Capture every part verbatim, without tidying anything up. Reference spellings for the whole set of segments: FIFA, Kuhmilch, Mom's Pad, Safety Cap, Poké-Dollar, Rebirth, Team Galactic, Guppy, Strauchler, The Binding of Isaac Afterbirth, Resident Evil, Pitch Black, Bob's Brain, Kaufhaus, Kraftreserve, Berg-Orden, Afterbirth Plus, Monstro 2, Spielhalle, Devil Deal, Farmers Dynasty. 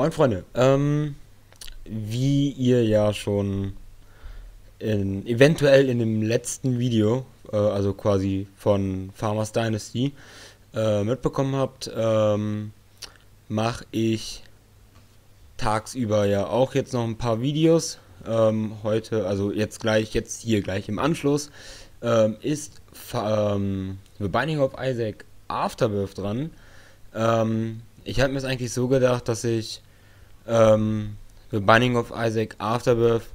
moin Freunde, ähm, wie ihr ja schon in, eventuell in dem letzten Video, äh, also quasi von Farmers Dynasty, äh, mitbekommen habt, ähm, mache ich tagsüber ja auch jetzt noch ein paar Videos. Ähm, heute, also jetzt gleich, jetzt hier gleich im Anschluss, ähm, ist ähm, The Binding of Isaac Afterbirth dran. Ähm, ich hatte mir es eigentlich so gedacht, dass ich ähm, The Binding of Isaac Afterbirth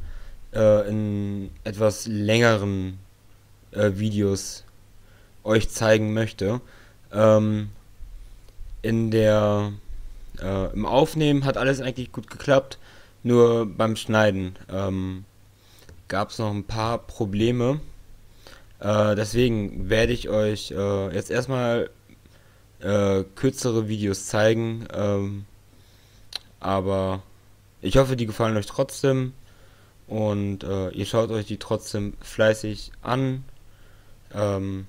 äh, in etwas längeren äh, Videos euch zeigen möchte. Ähm, in der äh, im Aufnehmen hat alles eigentlich gut geklappt, nur beim Schneiden ähm, gab es noch ein paar Probleme. Äh, deswegen werde ich euch äh, jetzt erstmal Äh, kürzere Videos zeigen, ähm, aber ich hoffe, die gefallen euch trotzdem und äh, ihr schaut euch die trotzdem fleißig an, ähm,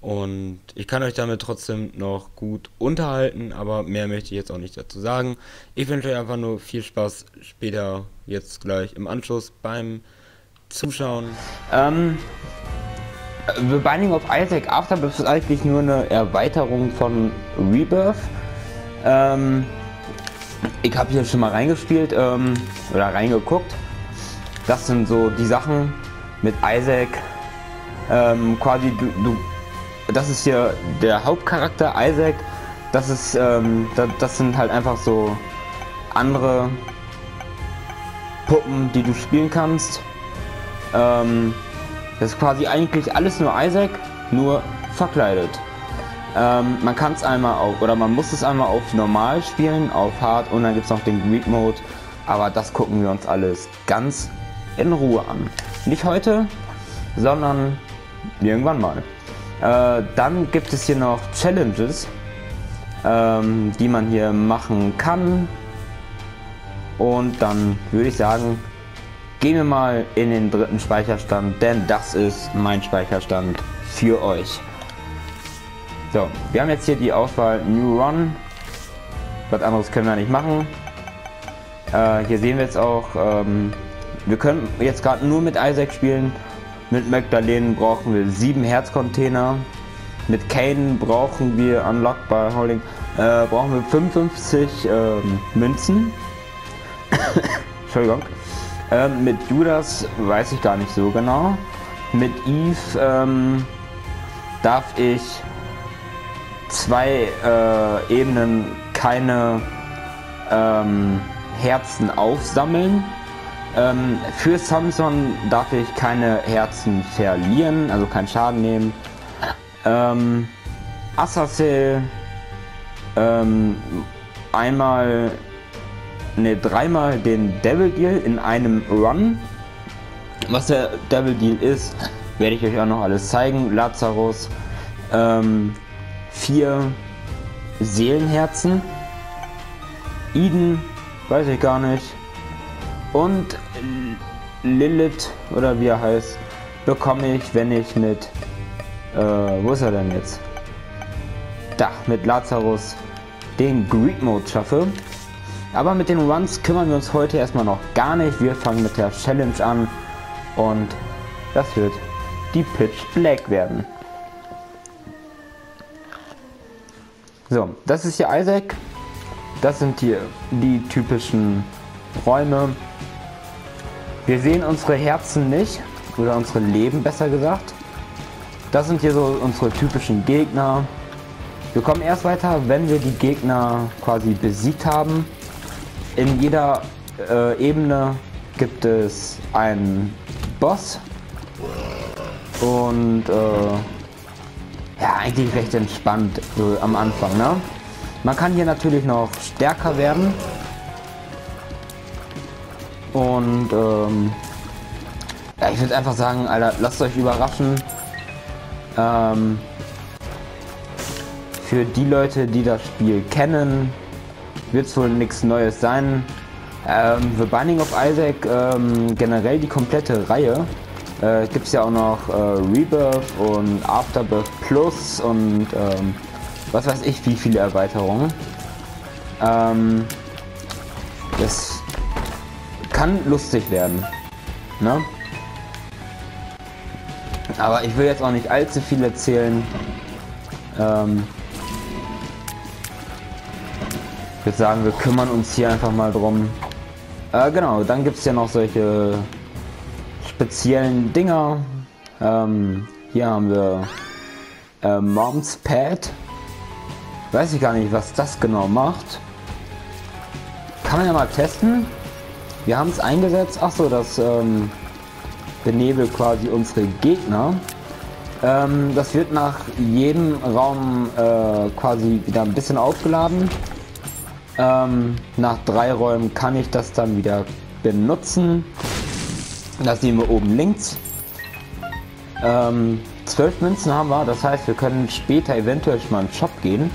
und ich kann euch damit trotzdem noch gut unterhalten, aber mehr möchte ich jetzt auch nicht dazu sagen. Ich wünsche euch einfach nur viel Spaß später, jetzt gleich im Anschluss beim Zuschauen. Ähm... The Binding of Isaac Afterbirth ist eigentlich nur eine Erweiterung von Rebirth. Ähm, ich habe hier schon mal reingespielt ähm, oder reingeguckt. Das sind so die Sachen mit Isaac. Ähm, quasi du, du, das ist hier der Hauptcharakter Isaac. Das ist, ähm, das, das sind halt einfach so andere Puppen, die du spielen kannst. Ähm, Das ist quasi eigentlich alles nur Isaac, nur verkleidet. Ähm, man kann es einmal auf, oder man muss es einmal auf normal spielen, auf hard, und dann gibt es noch den Greed Mode. Aber das gucken wir uns alles ganz in Ruhe an. Nicht heute, sondern irgendwann mal. Äh, dann gibt es hier noch Challenges, ähm, die man hier machen kann. Und dann würde ich sagen, gehen wir mal in den dritten Speicherstand, denn das ist mein Speicherstand für euch. So, wir haben jetzt hier die Auswahl New Run. Was anderes können wir nicht machen. Äh, hier sehen wir jetzt auch, ähm, wir können jetzt gerade nur mit Isaac spielen. Mit Magdalene brauchen wir sieben Herzcontainer. Mit Kane brauchen wir, unlocked by holding, äh, brauchen wir fünfundfünfzig äh, Münzen. Entschuldigung. Ähm, mit Judas weiß ich gar nicht so genau. Mit Eve ähm, darf ich zwei äh, Ebenen keine ähm, Herzen aufsammeln. Ähm, für Samson darf ich keine Herzen verlieren, also keinen Schaden nehmen. Ähm, Assassel ähm, einmal... Ne, dreimal den Devil Deal in einem Run. Was der Devil Deal ist, werde ich euch auch noch alles zeigen. Lazarus, ähm, vier Seelenherzen, Eden, weiß ich gar nicht, und Lilith, oder wie er heißt, bekomme ich, wenn ich mit, äh, wo ist er denn jetzt? Da, mit Lazarus den Greed Mode schaffe. Aber mit den Runs kümmern wir uns heute erstmal noch gar nicht. Wir fangen mit der Challenge an und das wird die Pitch Black werden. So, das ist hier Isaac. Das sind hier die typischen Räume. Wir sehen unsere Herzen nicht, oder unsere Leben besser gesagt. Das sind hier so unsere typischen Gegner. Wir kommen erst weiter, wenn wir die Gegner quasi besiegt haben. In jeder äh, Ebene gibt es einen Boss und äh, ja, eigentlich recht entspannt so am Anfang, ne? Man kann hier natürlich noch stärker werden und ähm, ja, ich würde einfach sagen, Alter, lasst euch überraschen. Ähm, für die Leute, die das Spiel kennen, wird es wohl nichts Neues sein. Ähm, The Binding of Isaac, ähm, generell die komplette Reihe. Äh, gibt es ja auch noch äh, Rebirth und Afterbirth Plus und ähm, was weiß ich, wie viele Erweiterungen. Ähm, Das kann lustig werden. Ne? Aber ich will jetzt auch nicht allzu viel erzählen. Ähm ich würde sagen, wir kümmern uns hier einfach mal drum. Äh, genau, dann gibt es ja noch solche speziellen Dinger. Ähm, hier haben wir äh, Mom's Pad. Weiß ich gar nicht, was das genau macht. Kann man ja mal testen. Wir haben es eingesetzt. Achso, das ähm, benebelt quasi unsere Gegner. Ähm, das wird nach jedem Raum äh, quasi wieder ein bisschen aufgeladen. Ähm, nach drei Räumen kann ich das dann wieder benutzen. Das sehen wir oben links. Ähm, zwölf Münzen haben wir, das heißt, wir können später eventuell schon mal in den Shop gehen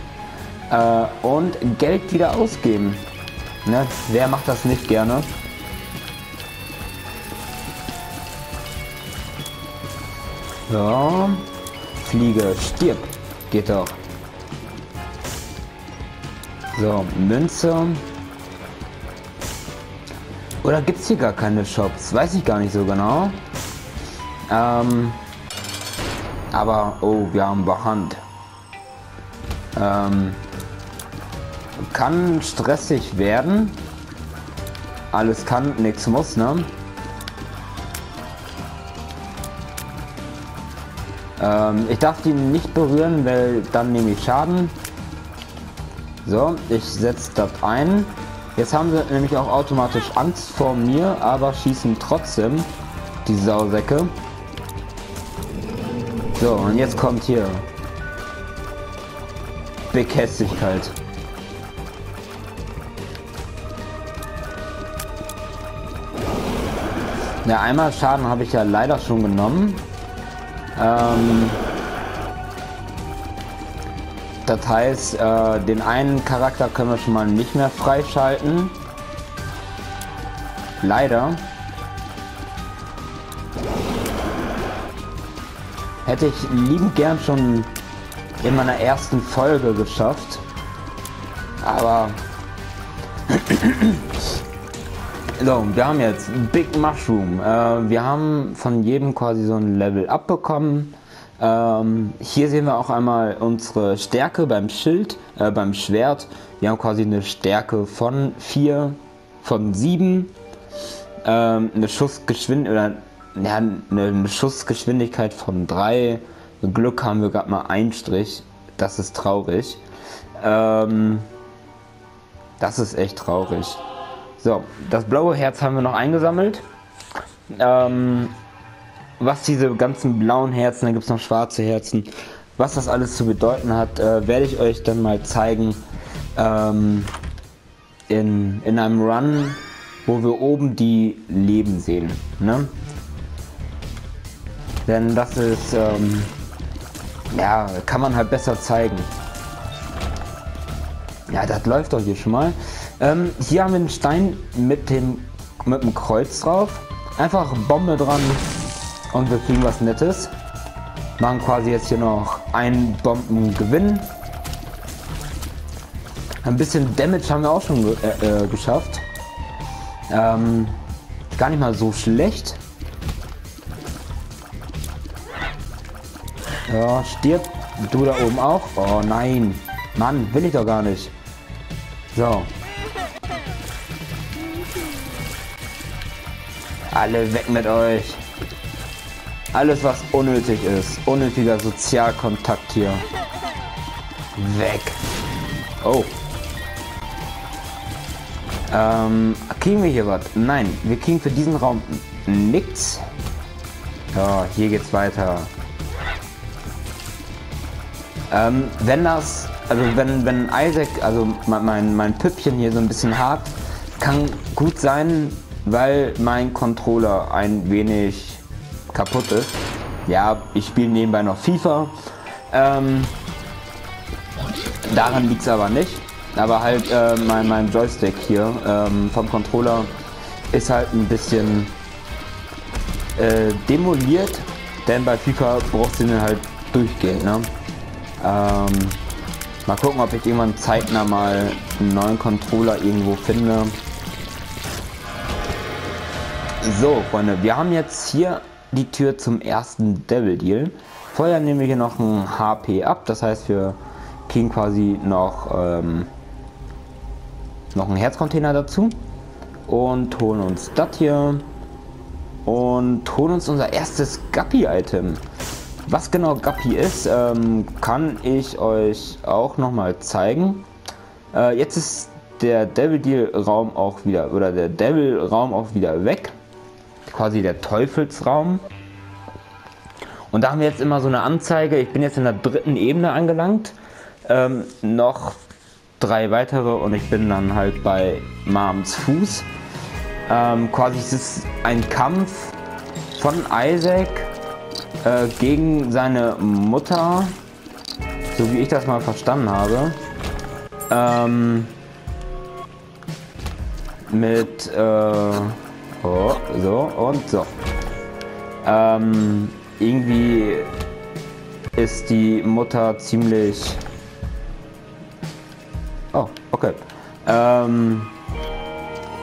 äh, und Geld wieder ausgeben. Ne? Wer macht das nicht gerne? So. Fliege, stirb. Geht doch. So, Münze. Oder gibt es hier gar keine Shops? Weiß ich gar nicht so genau. Ähm. Aber, oh, wir haben Behand. Ähm, kann stressig werden. Alles kann, nichts muss, ne? Ähm, ich darf die nicht berühren, weil dann nehme ich Schaden. So, ich setze das ein. Jetzt haben sie nämlich auch automatisch Angst vor mir, aber schießen trotzdem die Sausäcke. So, und jetzt kommt hier Big Hässlichkeit. Ja, einmal Schaden habe ich ja leider schon genommen. Ähm, das heißt, äh, den einen Charakter können wir schon mal nicht mehr freischalten. Leider. Hätte ich liebend gern schon in meiner ersten Folge geschafft. Aber... so, wir haben jetzt Big Mushroom. Äh, wir haben von jedem quasi so ein Level abbekommen. Ähm, hier sehen wir auch einmal unsere Stärke beim Schild, äh, beim Schwert. Wir haben quasi eine Stärke von vier, von sieben. Ähm, eine Schussgeschwindigkeit... Ja, eine Schussgeschwindigkeit von drei. Glück haben wir gerade mal einen Strich. Das ist traurig. Ähm, das ist echt traurig. So, das blaue Herz haben wir noch eingesammelt. Ähm, was diese ganzen blauen Herzen, da gibt es noch schwarze Herzen, was das alles zu bedeuten hat, äh, werde ich euch dann mal zeigen ähm, in, in einem Run, wo wir oben die Leben sehen. Ne? Denn das ist, ähm, ja, kann man halt besser zeigen. Ja, das läuft doch hier schon mal. Ähm, hier haben wir einen Stein mit dem, mit dem Kreuz drauf. Einfach Bombe dran und wir kriegen was Nettes. Machen quasi jetzt hier noch einen Bombengewinn. Ein bisschen Damage haben wir auch schon ge äh, äh, geschafft. Ähm, gar nicht mal so schlecht. Ja, stirb. Du da oben auch. Oh nein. Mann, will ich doch gar nicht. So. Alle weg mit euch. Alles, was unnötig ist. Unnötiger Sozialkontakt hier. Weg. Oh. Ähm, kriegen wir hier was? Nein, wir kriegen für diesen Raum nichts. Ja, hier geht's weiter. Ähm, wenn das, also wenn, wenn Isaac, also mein, mein Püppchen hier so ein bisschen hakt, kann gut sein, weil mein Controller ein wenig kaputt ist. Ja, ich spiele nebenbei noch FIFA. Ähm, daran liegt es aber nicht. Aber halt äh, mein, mein Joystick hier ähm, vom Controller ist halt ein bisschen äh, demoliert, denn bei FIFA brauchst du den halt durchgehend, ne? Ähm, mal gucken, ob ich irgendwann zeitnah mal einen neuen Controller irgendwo finde. So, Freunde, wir haben jetzt hier die Tür zum ersten Devil Deal. Vorher nehmen wir hier noch ein H P ab, das heißt, wir kriegen quasi noch, ähm, noch einen Herzcontainer dazu. Und holen uns das hier. Und holen uns unser erstes Guppy-Item. Was genau Guppy ist, ähm, kann ich euch auch nochmal zeigen. Äh, jetzt ist der Devil Deal Raum auch wieder, oder der Devil Raum auch wieder weg. Quasi der Teufelsraum. Und da haben wir jetzt immer so eine Anzeige. Ich bin jetzt in der dritten Ebene angelangt. Ähm, noch drei weitere und ich bin dann halt bei Mom's Fuß. Ähm, quasi ist es ein Kampf von Isaac äh, gegen seine Mutter, so wie ich das mal verstanden habe. Ähm, mit äh, oh, so und so. Ähm, irgendwie ist die Mutter ziemlich... Oh, okay. Ähm,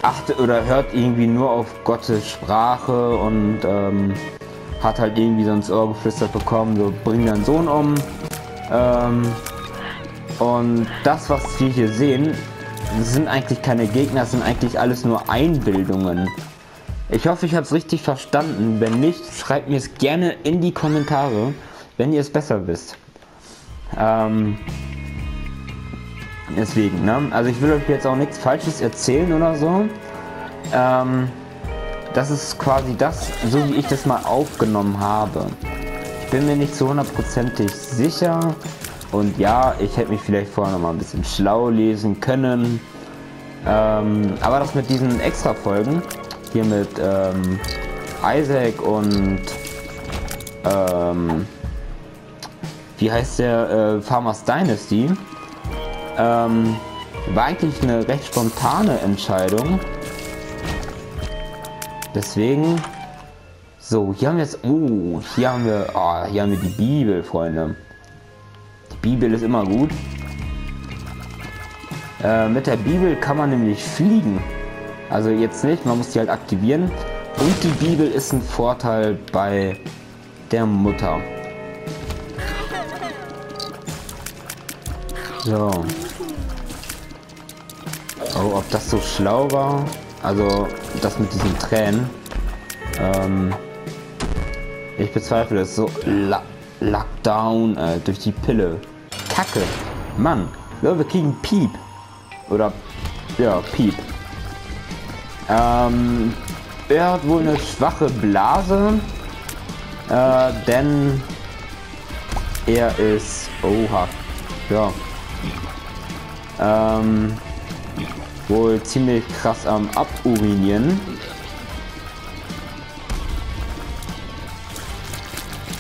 achte oder hört irgendwie nur auf Gottes Sprache und ähm, hat halt irgendwie so ins Ohr geflüstert bekommen, so bring deinen Sohn um. Ähm, und das, was wir hier sehen, sind eigentlich keine Gegner, das sind eigentlich alles nur Einbildungen. Ich hoffe, ich habe es richtig verstanden. Wenn nicht, schreibt mir es gerne in die Kommentare, wenn ihr es besser wisst. Ähm, Deswegen, ne? Also ich will euch jetzt auch nichts Falsches erzählen oder so. Ähm, das ist quasi das, so wie ich das mal aufgenommen habe. Ich bin mir nicht so hundertprozentig sicher. Und ja, ich hätte mich vielleicht vorher noch mal ein bisschen schlau lesen können. Ähm, aber das mit diesen Extra-Folgen, hier mit ähm, Isaac und... Ähm, wie heißt der? Äh, Farmers Dynasty. Ähm, war eigentlich eine recht spontane Entscheidung. Deswegen. So, hier haben wir jetzt. Oh, hier haben wir. Oh, hier haben wir die Bibel, Freunde. Die Bibel ist immer gut. Äh, mit der Bibel kann man nämlich fliegen. Also jetzt nicht, man muss die halt aktivieren. Und die Bibel ist ein Vorteil bei der Mutter. So. Oh, ob das so schlau war? Also, das mit diesen Tränen. Ähm, ich bezweifle es. So, la Lockdown äh, durch die Pille. Kacke. Mann. So, wir kriegen Piep. Oder, ja, Piep. Ähm, er hat wohl eine schwache Blase. Äh, denn er ist... Oha. Ja. Ähm, wohl ziemlich krass am Aburinieren.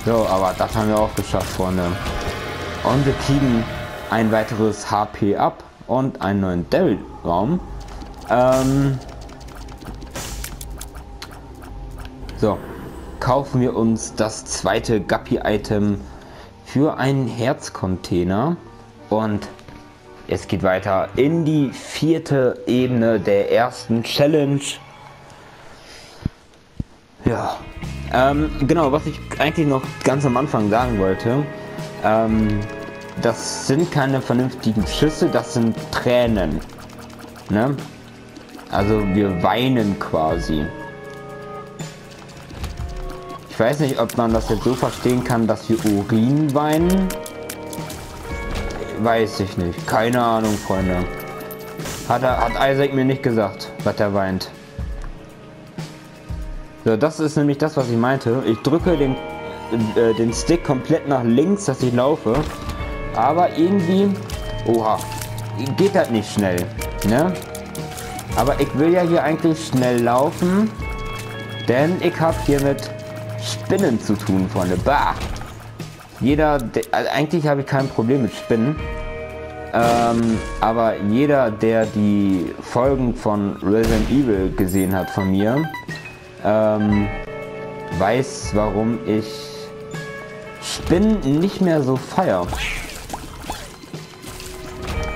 So, aber das haben wir auch geschafft, Freunde. Und wir kriegen ein weiteres H P ab und einen neuen Devil-Raum. Ähm, so, kaufen wir uns das zweite Guppy-Item für einen Herzcontainer. Und... es geht weiter in die vierte Ebene der ersten Challenge. Ja, ähm, genau, was ich eigentlich noch ganz am Anfang sagen wollte. Ähm, das sind keine vernünftigen Schüsse, das sind Tränen. Ne? Also wir weinen quasi. Ich weiß nicht, ob man das jetzt so verstehen kann, dass wir Urin weinen. Weiß ich nicht. Keine Ahnung, Freunde. Hat, er, hat Isaac mir nicht gesagt, was er weint. So, das ist nämlich das, was ich meinte. Ich drücke den, äh, den Stick komplett nach links, dass ich laufe. Aber irgendwie... Oha. Geht das nicht schnell. Ne? Aber ich will ja hier eigentlich schnell laufen. Denn ich habe hier mit Spinnen zu tun, Freunde. Bah! Jeder, der, also eigentlich habe ich kein Problem mit Spinnen, ähm, aber jeder, der die Folgen von Resident Evil gesehen hat von mir, ähm, weiß, warum ich Spinnen nicht mehr so feier.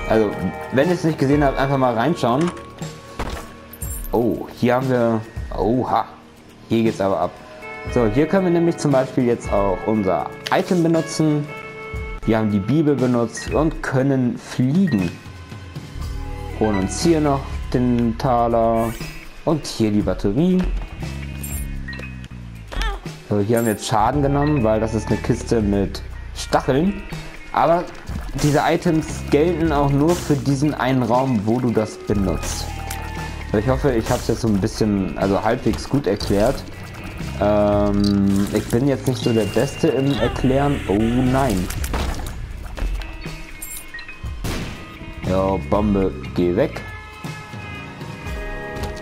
Also, wenn ihr es nicht gesehen habt, einfach mal reinschauen. Oh, hier haben wir... Oha, Hier geht's aber ab. So, hier können wir nämlich zum Beispiel jetzt auch unser Item benutzen. Wir haben die Bibel benutzt und können fliegen. Holen uns hier noch den Taler und hier die Batterie. So, hier haben wir jetzt Schaden genommen, weil das ist eine Kiste mit Stacheln. Aber diese Items gelten auch nur für diesen einen Raum, wo du das benutzt. So, ich hoffe, ich habe es jetzt so ein bisschen, also halbwegs gut erklärt. Ähm, ich bin jetzt nicht so der Beste im Erklären. Oh nein. Ja, Bombe, geh weg.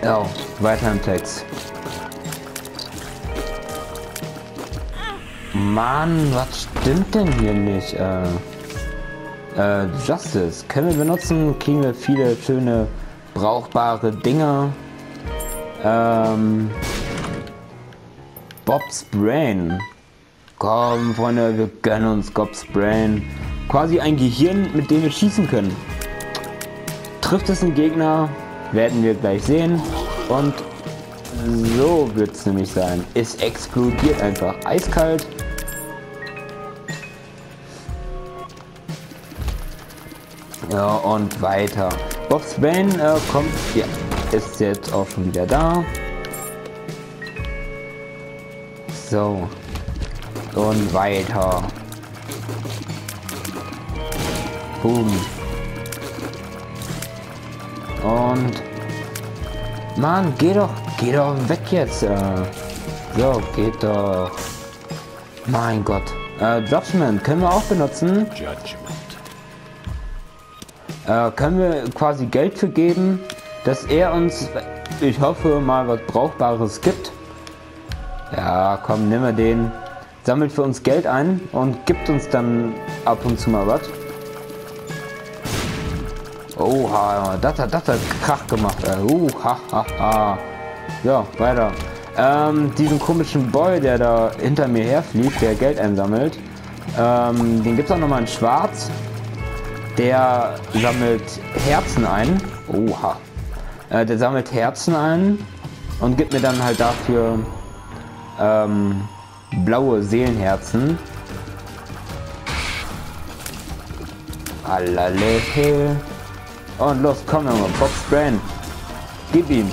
Ja, weiter im Text. Mann, was stimmt denn hier nicht? Äh, äh, Justice. Können wir benutzen, kriegen wir viele schöne, brauchbare Dinger. Ähm... Bob's Brain. Komm, Freunde, wir gönnen uns Bob's Brain. Quasi ein Gehirn, mit dem wir schießen können. Trifft es einen Gegner, werden wir gleich sehen. Und so wird es nämlich sein. Es explodiert einfach eiskalt. Ja, und weiter. Bob's Brain äh, kommt, ja, ist jetzt auch schon wieder da. So. Und weiter. Boom. Und. Mann, geh doch. Geh doch weg jetzt. Äh. So, geht doch. Mein Gott. Äh, Judgment können wir auch benutzen. Äh, können wir quasi Geld für geben, dass er uns, ich hoffe, mal was Brauchbares gibt. Ja, komm, nimm mal den. Sammelt für uns Geld ein und gibt uns dann ab und zu mal was. Oha, das hat, das hat Krach gemacht. Uh, ha, ha, ha. Ja, weiter. Ähm, diesen komischen Boy, der da hinter mir herfliegt, der Geld einsammelt. Ähm, den gibt's auch nochmal in Schwarz. Der sammelt Herzen ein. Oha. Äh, der sammelt Herzen ein und gibt mir dann halt dafür... Ähm, blaue Seelenherzen. Allalele. Und los, komm nochmal, Bob's Brain. Gib ihm.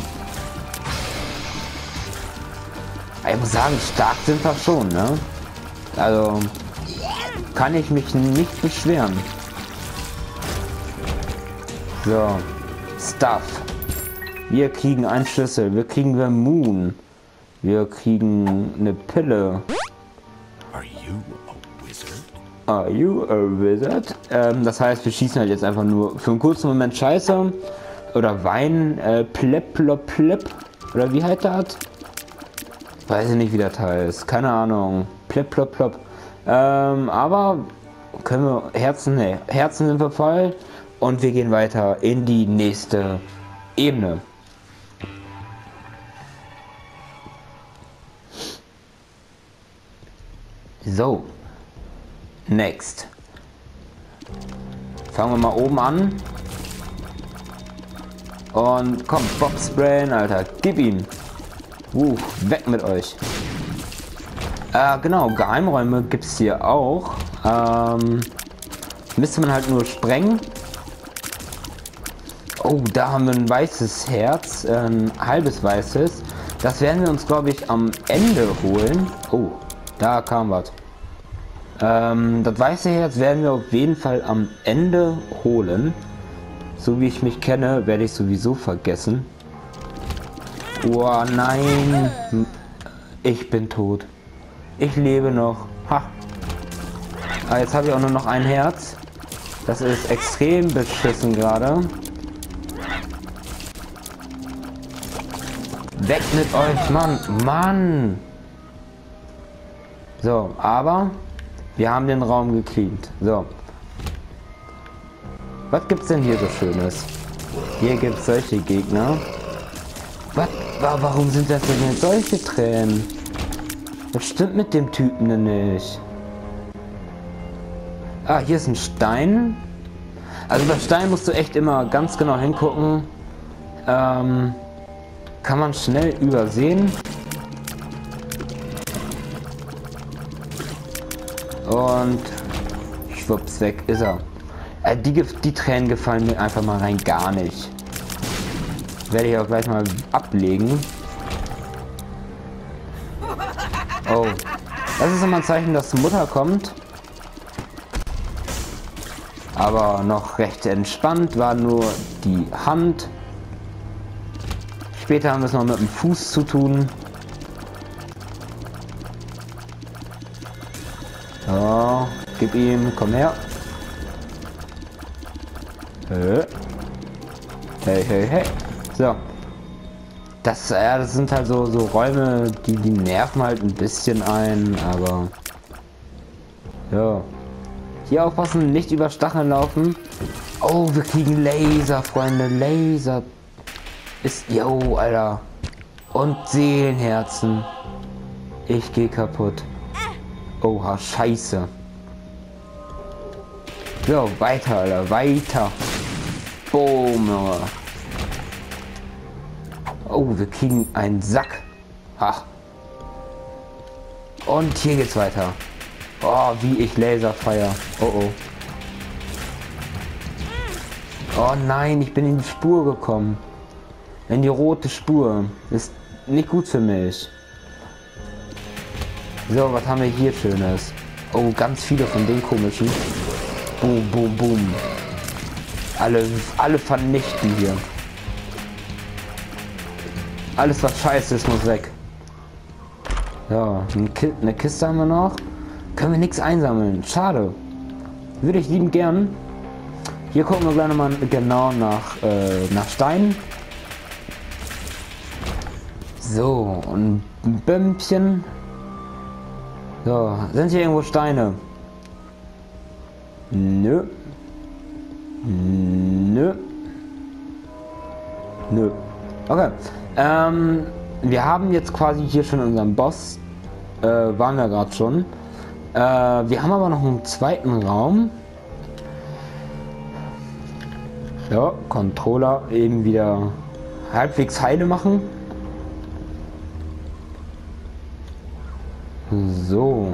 Ich muss sagen, stark sind wir schon, ne? Also, kann ich mich nicht beschweren. So. Stuff. Wir kriegen einen Schlüssel. Wir kriegen Vermouth. Wir kriegen eine Pille. Are you a wizard? Are you a wizard? Ähm, das heißt, wir schießen halt jetzt einfach nur für einen kurzen Moment Scheiße. Oder Wein. Äh, plep, plop, plep. Oder wie halt das? Weiß ich nicht, wie das heißt. Keine Ahnung. Plep, plop, plop. Ähm, aber können wir Herzen, ne. Herzen sind verfallen. Und wir gehen weiter in die nächste Ebene. So, next. Fangen wir mal oben an. Und komm, Bob's Brain, Alter, gib ihm. Uh, weg mit euch. Äh, genau, Geheimräume gibt es hier auch. Ähm, müsste man halt nur sprengen. Oh, da haben wir ein weißes Herz, ein halbes weißes. Das werden wir uns, glaube ich, am Ende holen. Oh. Da kam was. Ähm, das weiße Herz werden wir auf jeden Fall am Ende holen. So wie ich mich kenne, werde ich sowieso vergessen. Oh nein. Ich bin tot. Ich lebe noch. Ha. Ah, jetzt habe ich auch nur noch ein Herz. Das ist extrem beschissen gerade. Weg mit euch, Mann. Mann. So, aber wir haben den Raum gecleant. So. Was gibt's denn hier so Schönes? Hier gibt's solche Gegner. Was? Warum sind das denn jetzt solche Tränen? Was stimmt mit dem Typen denn nicht? Ah, hier ist ein Stein. Also bei Stein musst du echt immer ganz genau hingucken. Ähm, kann man schnell übersehen. Und schwupps, weg ist er. Äh, die, die Tränen gefallen mir einfach mal rein gar nicht. Werde ich auch gleich mal ablegen. Oh. Das ist immer ein Zeichen, dass die Mutter kommt. Aber noch recht entspannt war nur die Hand. Später haben wir es noch mit dem Fuß zu tun. So, gib ihm, komm her. Hey, hey, hey. So. Das, ja, das sind halt so, so Räume, die, die nerven halt ein bisschen ein, aber... Ja. Hier aufpassen, nicht über Stacheln laufen. Oh, wir kriegen Laser, Freunde, Laser. Ist, yo, Alter. Und Seelenherzen. Ich gehe kaputt. Oha, scheiße. So, weiter, Alter, weiter. Boom. Oh, wir kriegen einen Sack. Ha. Und hier geht's weiter. Oh, wie ich Laser feier. Oh, oh. Oh nein, ich bin in die Spur gekommen. In die rote Spur. Ist nicht gut für mich. So, was haben wir hier Schönes? Oh, ganz viele von den komischen. Boom, boom, boom. Alle, alle vernichten hier. Alles, was scheiße ist, muss weg. So, eine Kiste haben wir noch. Können wir nichts einsammeln. Schade. Würde ich lieben gern. Hier gucken wir gleich nochmal genau nach, äh, nach Steinen. So, und ein Bömpchen. So, sind hier irgendwo Steine? Nö. Nö. Nö. Okay. Ähm, wir haben jetzt quasi hier schon unseren Boss. Äh, waren wir gerade schon. Äh, wir haben aber noch einen zweiten Raum. Ja, Controller eben wieder halbwegs heile machen. So.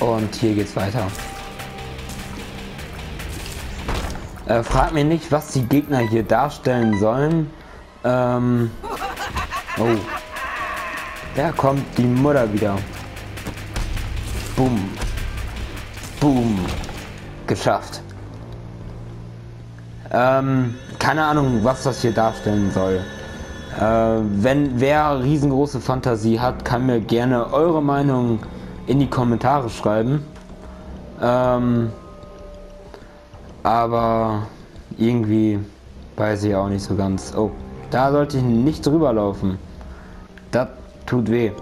Und hier geht's weiter. Äh, frag mir nicht, was die Gegner hier darstellen sollen. Ähm. Oh. Da kommt die Mutter wieder. Boom. Boom. Geschafft. Ähm, keine Ahnung, was das hier darstellen soll. Äh, wenn wer riesengroße Fantasie hat, kann mir gerne eure Meinung in die Kommentare schreiben. Ähm, aber irgendwie weiß ich auch nicht so ganz. Oh, da sollte ich nicht drüber laufen. Das tut weh.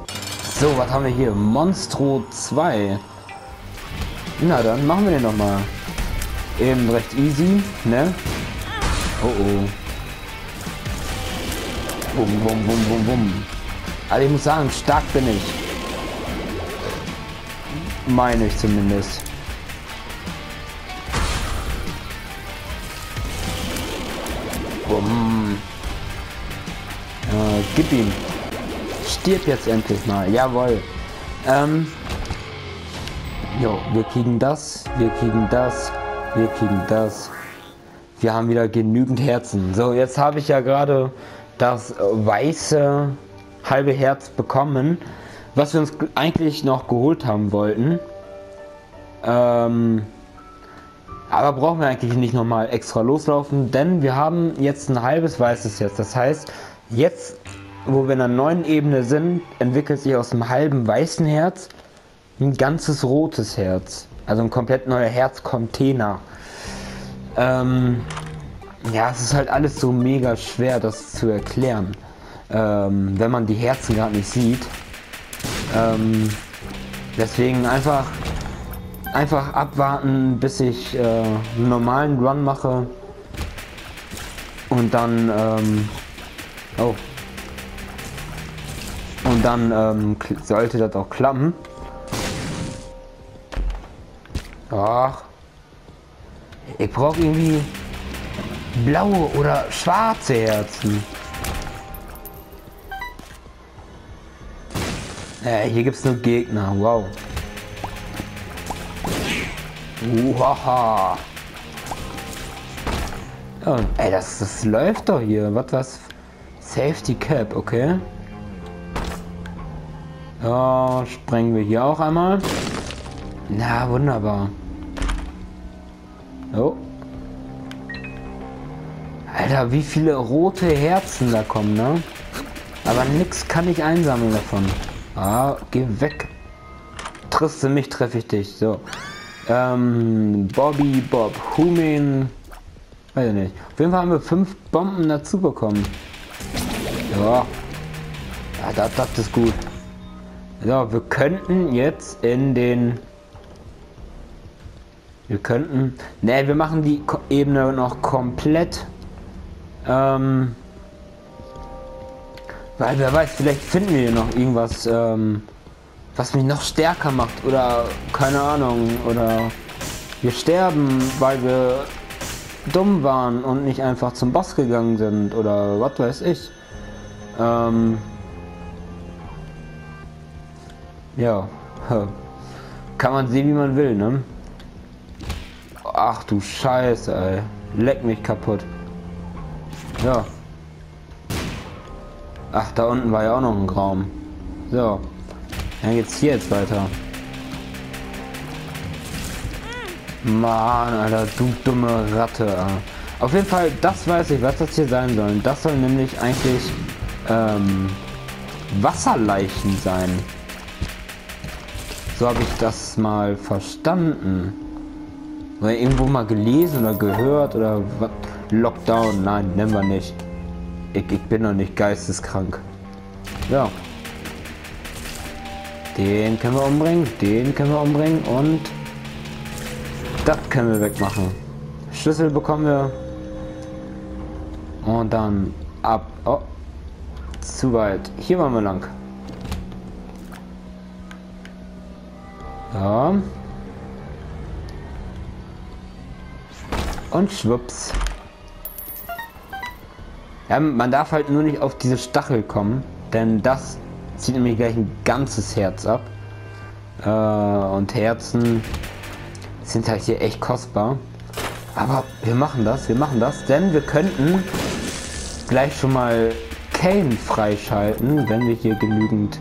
So, was haben wir hier? Monstro zwei. Na dann, machen wir den nochmal. Eben recht easy, ne? Oh oh. Bum, bum, bum, bum, bum. Also ich muss sagen, stark bin ich. Meine ich zumindest. Bum. Äh, gib ihm. Stirb jetzt endlich mal. Jawohl. Ähm. Jo, wir kriegen das. Wir kriegen das. Wir kriegen das. Wir haben wieder genügend Herzen. So, jetzt habe ich ja gerade das weiße halbe Herz bekommen, was wir uns eigentlich noch geholt haben wollten. Ähm, aber brauchen wir eigentlich nicht nochmal extra loslaufen, denn wir haben jetzt ein halbes weißes Herz. Das heißt, jetzt, wo wir in einer neuen Ebene sind, entwickelt sich aus einem halben weißen Herz ein ganzes rotes Herz. Also ein komplett neuer Herzcontainer. Ähm... Ja, es ist halt alles so mega schwer, das zu erklären, ähm, wenn man die Herzen gar nicht sieht. Ähm, deswegen einfach, einfach abwarten, bis ich äh, einen normalen Run mache und dann, ähm, oh, und dann ähm, sollte das auch klappen. Ach, ich brauche irgendwie blaue oder schwarze Herzen. Äh, hier gibt es nur Gegner. Wow. Uhaha. Oh, ey, das, das läuft doch hier. Was das? Safety Cap, okay. Ja, oh, sprengen wir hier auch einmal. Na, wunderbar. Oh. Alter, wie viele rote Herzen da kommen, ne? Aber nix kann ich einsammeln davon. Ah, geh weg. Triste mich, treffe ich dich. So. Ähm, Bobby, Bob, Humin. Weiß ich nicht. Auf jeden Fall haben wir fünf Bomben dazu bekommen. Ja. Ja, das, das ist gut. So, wir könnten jetzt in den... Wir könnten... Ne, wir machen die Ebene noch komplett. Ähm... Weil wer weiß, vielleicht finden wir hier noch irgendwas, ähm, was mich noch stärker macht oder keine Ahnung oder wir sterben, weil wir dumm waren und nicht einfach zum Boss gegangen sind oder was weiß ich. Ähm, ja, kann man sehen, wie man will, ne? Ach du Scheiße, ey. Leck mich kaputt. Ja. Ach, da unten war ja auch noch ein Raum. So. Dann geht's hier jetzt weiter. Mann, Alter, du dumme Ratte. Auf jeden Fall, das weiß ich, was das hier sein soll. Das soll nämlich eigentlich ähm, Wasserleichen sein. So habe ich das mal verstanden. Oder irgendwo mal gelesen oder gehört oder was? Lockdown, nein, nehmen wir nicht. Ich, ich bin noch nicht geisteskrank. Ja. Den können wir umbringen. Den können wir umbringen. Und das können wir wegmachen. Schlüssel bekommen wir. Und dann ab. Oh. Zu weit. Hier waren wir lang. Ja. Und schwupps. Ja, man darf halt nur nicht auf diese Stachel kommen, denn das zieht nämlich gleich ein ganzes Herz ab. Äh, und Herzen sind halt hier echt kostbar. Aber wir machen das, wir machen das, denn wir könnten gleich schon mal Kane freischalten, wenn wir hier genügend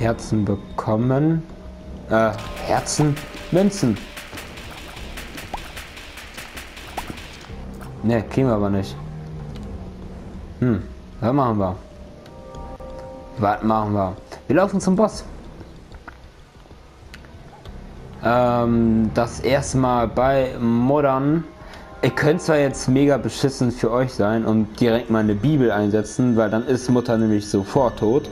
Herzen bekommen. Äh, Herzen? Münzen! Ne, kriegen wir aber nicht. Hm, was machen wir? Was machen wir? Wir laufen zum Boss. Ähm, das erste Mal bei Modern. Ich könnte zwar jetzt mega beschissen für euch sein und direkt meine Bibel einsetzen, weil dann ist Mutter nämlich sofort tot.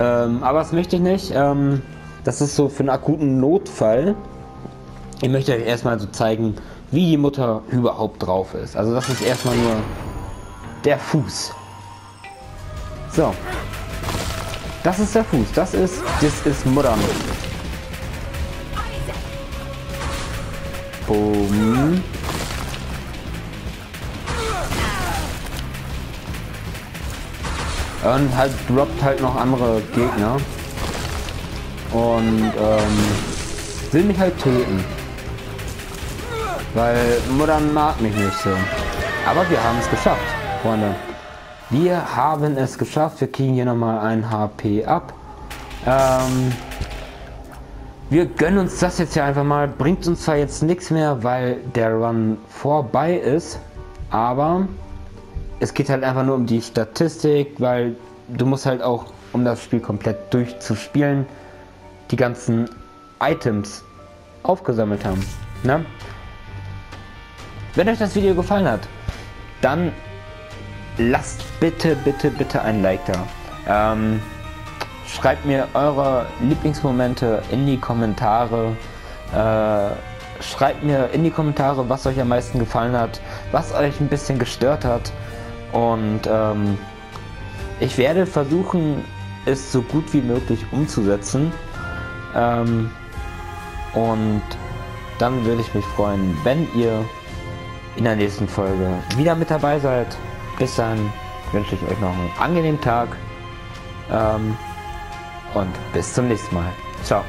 Ähm, aber das möchte ich nicht. Ähm, das ist so für einen akuten Notfall. Ich möchte euch erstmal so zeigen, wie die Mutter überhaupt drauf ist. Also das ist erstmal nur der Fuß. So. Das ist der Fuß. Das ist... Das ist Mutter. Boom. Und halt droppt halt noch andere Gegner. Und ähm, will mich halt töten. Weil Mutter mag mich nicht so. Aber wir haben es geschafft, Freunde. Wir haben es geschafft. Wir kriegen hier nochmal ein H P ab. Ähm, wir gönnen uns das jetzt hier einfach mal. Bringt uns zwar jetzt nichts mehr, weil der Run vorbei ist. Aber es geht halt einfach nur um die Statistik, weil du musst halt auch, um das Spiel komplett durchzuspielen, die ganzen Items aufgesammelt haben. Ne? Wenn euch das Video gefallen hat, dann... Lasst bitte, bitte, bitte ein Like da. Ähm, schreibt mir eure Lieblingsmomente in die Kommentare. Äh, schreibt mir in die Kommentare, was euch am meisten gefallen hat, was euch ein bisschen gestört hat. Und ähm, ich werde versuchen, es so gut wie möglich umzusetzen. Ähm, und dann würde ich mich freuen, wenn ihr in der nächsten Folge wieder mit dabei seid. Bis dann wünsche ich euch noch einen angenehmen Tag ähm, und bis zum nächsten Mal. Ciao.